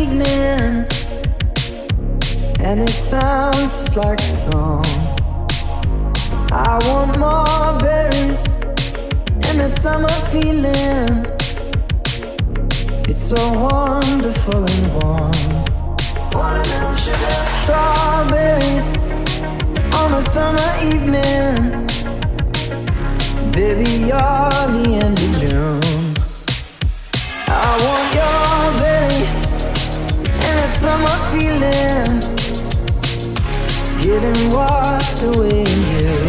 evening, and it sounds just like a song. I want more berries and that summer feeling. It's so wonderful and warm. Watermelon sugar, strawberries on a summer evening. Baby, you're the end of June. I want your belly and that summer feeling, getting washed away in you.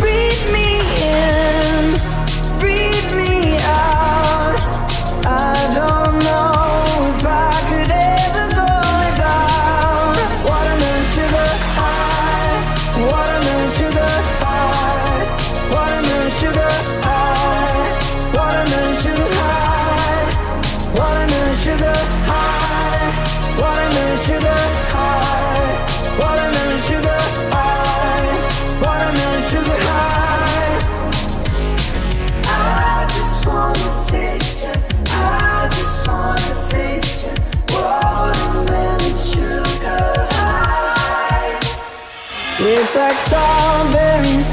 Breathe me in, breathe me out. I don't know if I could ever go without. Watermelon sugar high, watermelon sugar high, watermelon sugar high, watermelon sugar high, watermelon sugar high, watermelon sugar high, watermelon. Tastes like strawberries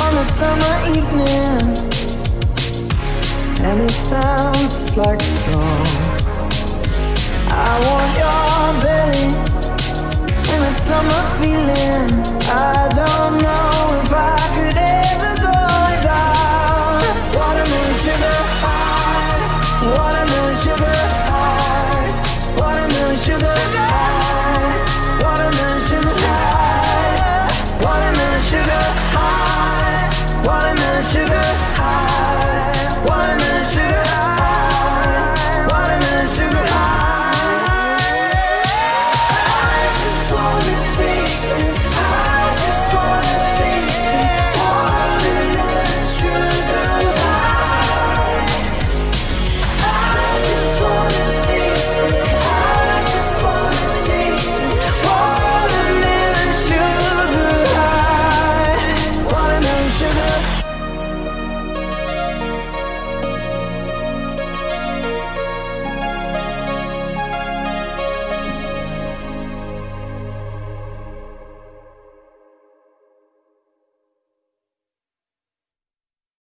on a summer evening, and it sounds just like a song. I want your belly and that summer feeling.